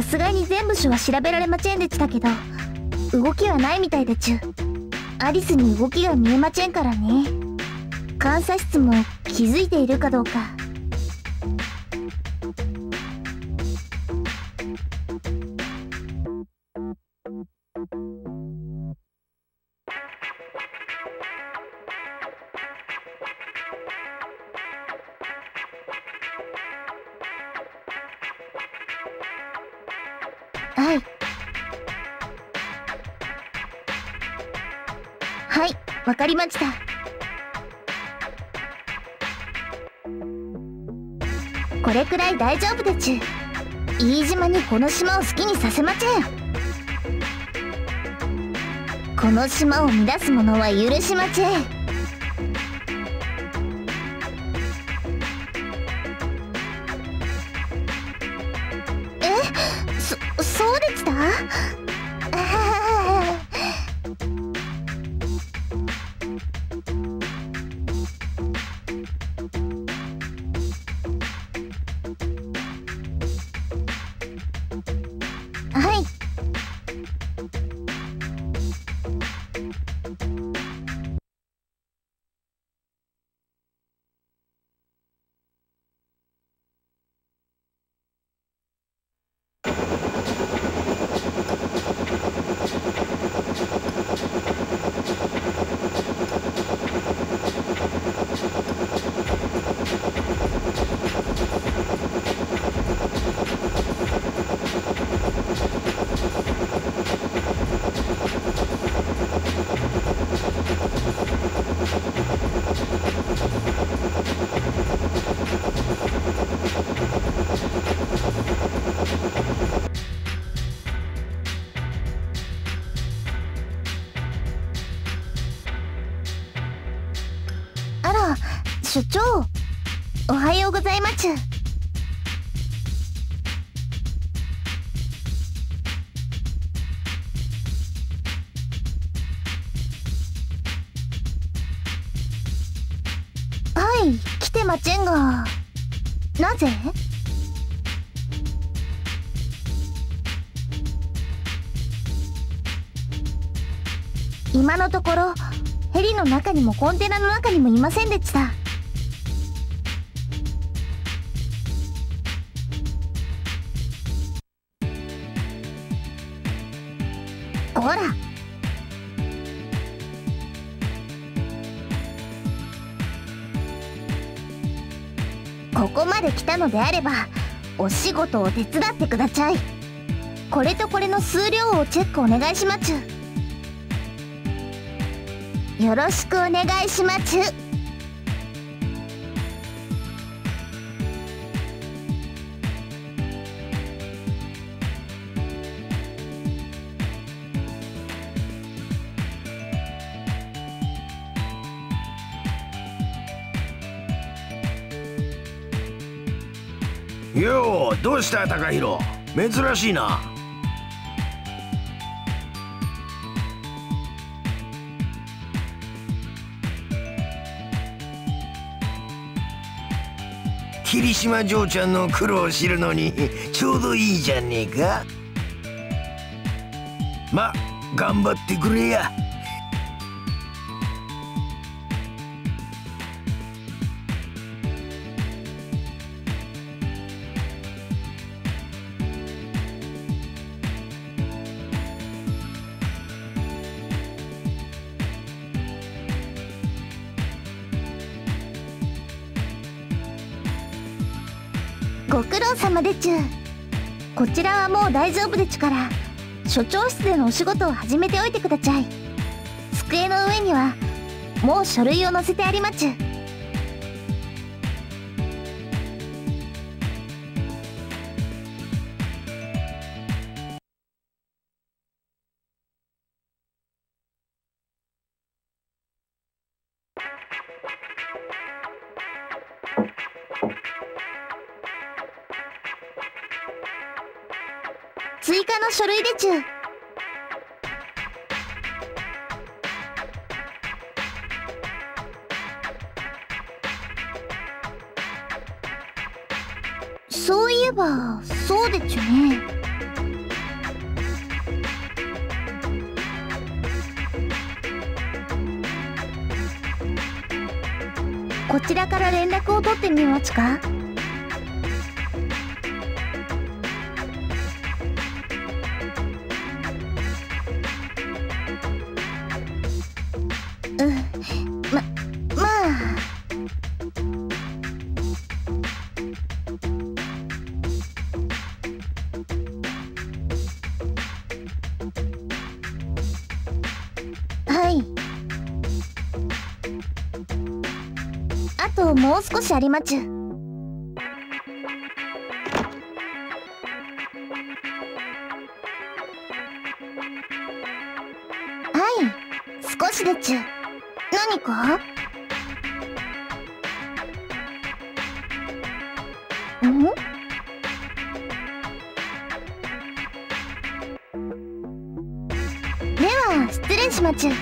さすがに全部所は調べられまちぇんでちたけど、動きはないみたいでちゅ。アリスに動きが見えまちぇんからね。監査室も気づいているかどうか。わかりました。これくらい大丈夫でちゅ。飯島にこの島を好きにさせまちぇん。この島を乱す者は許しまちぇん。そうでした所長、おはようございまちゅ。はい、来てまちぇんが、なぜ？今のところ、ヘリの中にもコンテナの中にもいませんでちた。ほら、ここまで来たのであればお仕事を手伝ってください。これとこれの数量をチェックお願いしまちゅ。よろしくお願いしまちゅ。よう、どうした高弘、珍しいな。霧島嬢ちゃんの苦労を知るのにちょうどいいじゃねえか。ま、頑張ってくれや。ご苦労様でちゅ。こちらはもう大丈夫でちゅから、所長室でのお仕事を始めておいてくだちゃい。机の上にはもう書類を載せてありまちゅ。追加の書類でちゅ。そういえばそうでちゅね。こちらから連絡を取ってみますか。もう少しありまちゅ。はい、少しでちゅ。何か？ん？では失礼しまちゅ。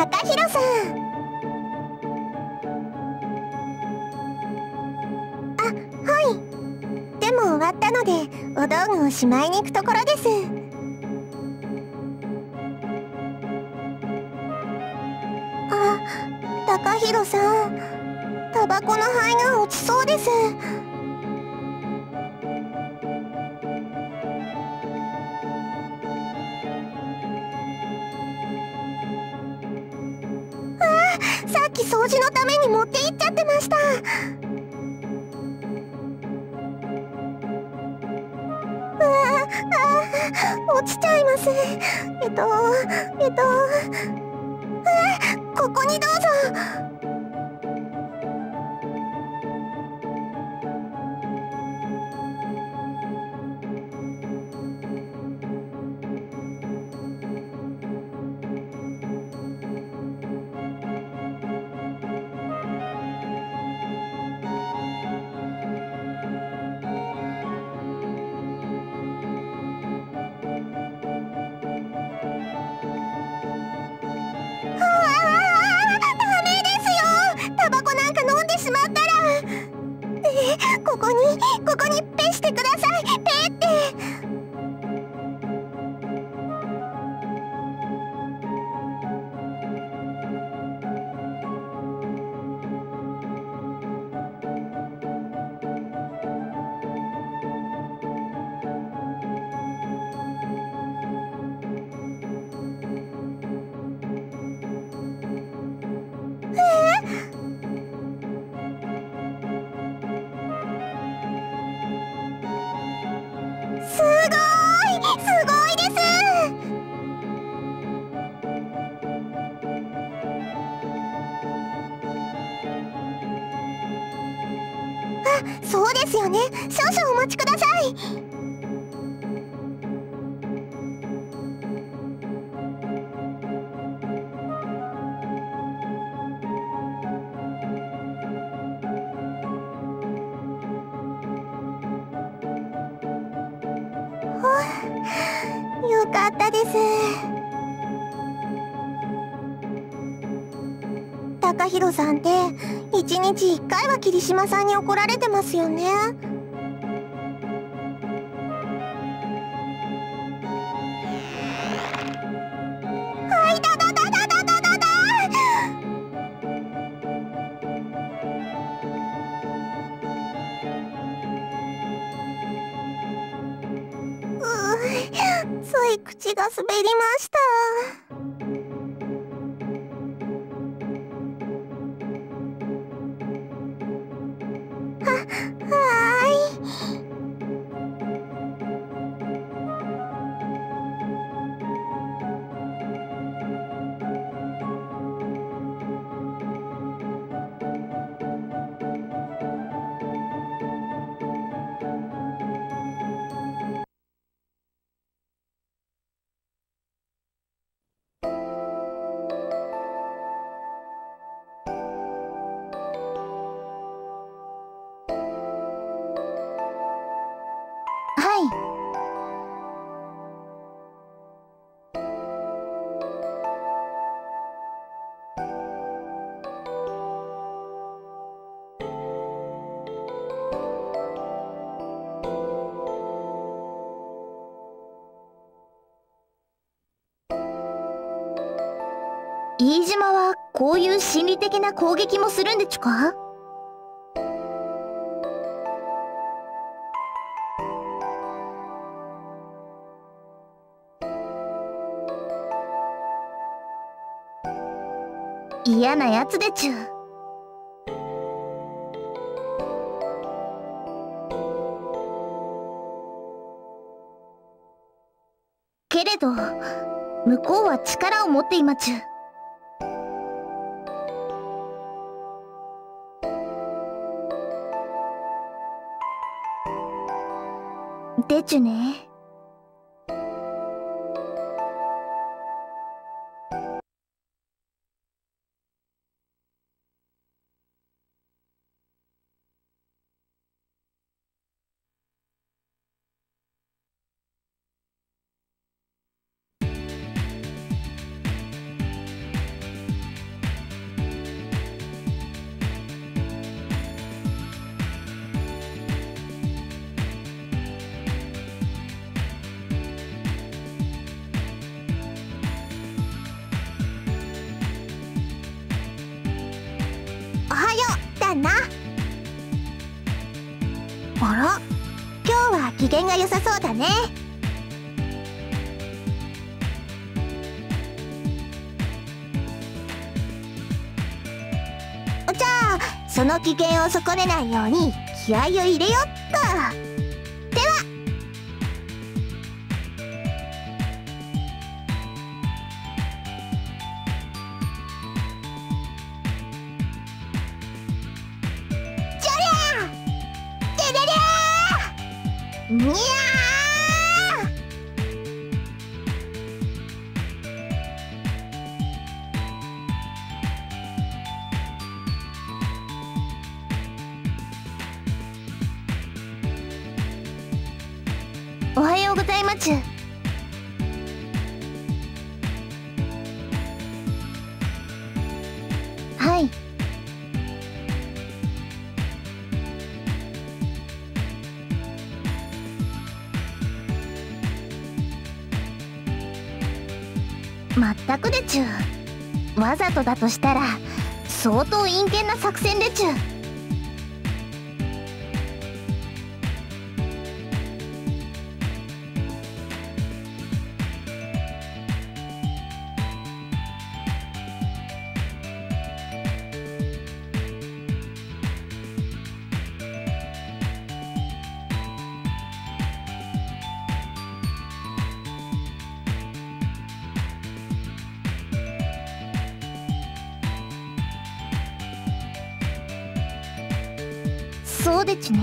高弘さん、あ、はい。でも終わったのでお道具をしまいに行くところです。あ、高弘さん、タバコの灰が落ちそうです。掃除のために持って行っちゃってました。うわあ、落ちちゃいます。ここにどうぞ。ここにペしてください。ペって。そうですよね。少々お待ちください。よかったです。高弘さんって1日1回は霧島さんに怒られてますよね。はい、つい口が滑りました。飯島はこういう心理的な攻撃もするんでちゅか？嫌なやつでちゅ。けれど向こうは力を持っていまちゅ。でちゅね。あら、今日は機嫌が良さそうだね。じゃあその機嫌を損ねないように気合を入れよっと。ではにゃー！おはようございまちゅ。はい。まったくでちゅ。わざとだとしたら相当陰険な作戦でちゅ。そうでちゅね。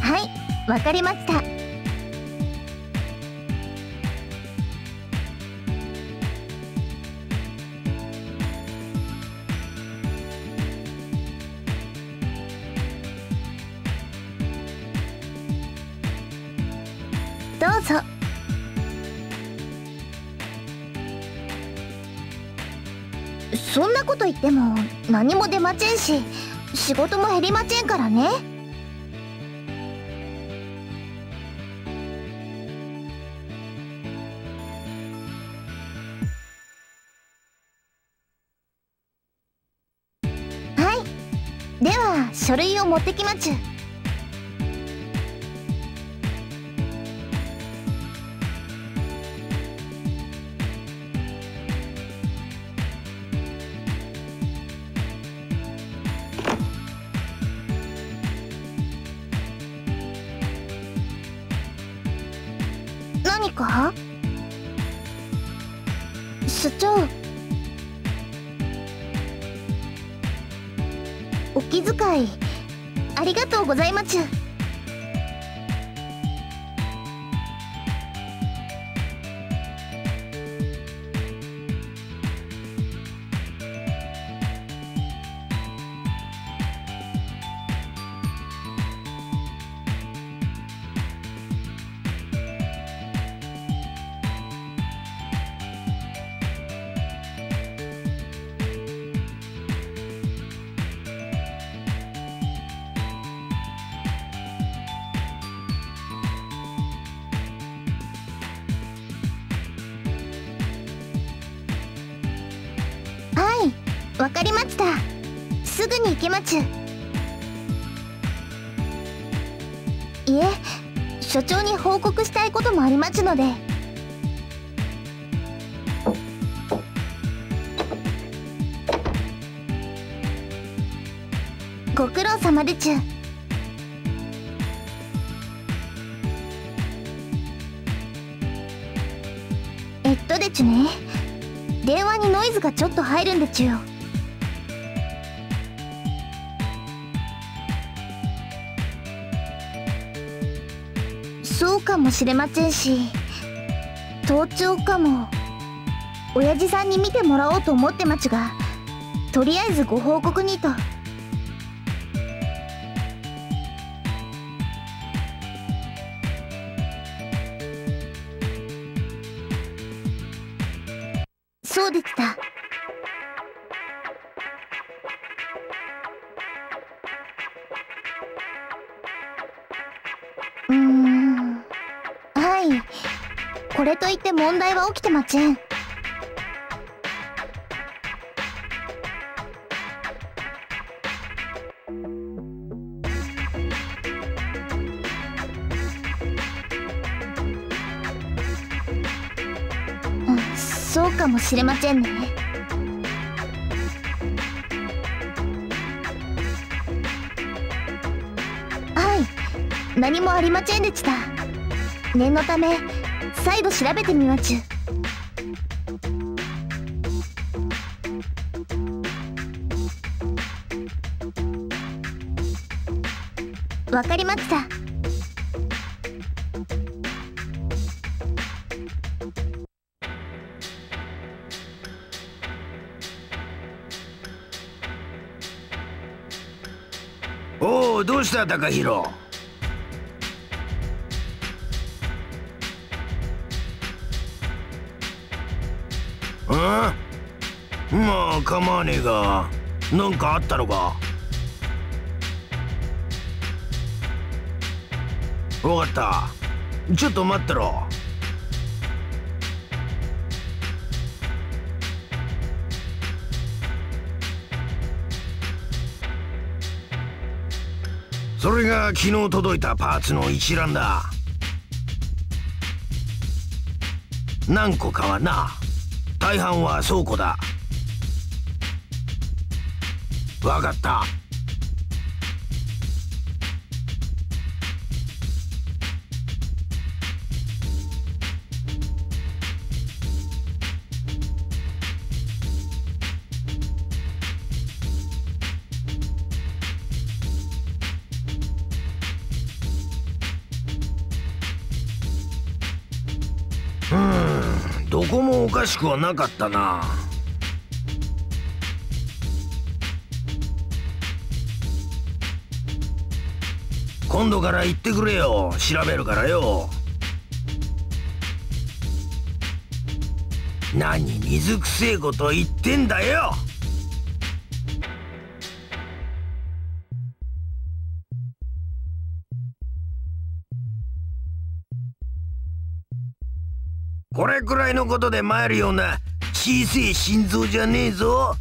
はい、わかりました。どうぞ。そんなこと言っても何も出ませんし、仕事も減りませんからね。はい、では書類を持ってきまちゅ。何か？所長、お気遣いありがとうございまちゅ。わかりました。すぐに行きまちゅ。いえ、所長に報告したいこともありまちゅので。ご苦労様でちゅ。でちゅね、電話にノイズがちょっと入るんでちゅよ。そうかもしれませんし、盗聴かも。親父さんに見てもらおうと思ってまちゅが、とりあえずご報告にと。そうでした。はい、これといって問題は起きてません。そうかもしれませんね。はい、何もありませんでした。念のため再度調べてみまちゅ。わかりました。おお、どうした高弘。うん、まあ構わねえが、何かあったのか。分かった、ちょっと待ってろ。それが昨日届いたパーツの一覧だ。何個かはな、大半は倉庫だ。わかった。どこもおかしくはなかったな。今度から言ってくれよ、調べるからよ。何水くせえこと言ってんだよ。これくらいのことで参るような小せえ心臓じゃねえぞ。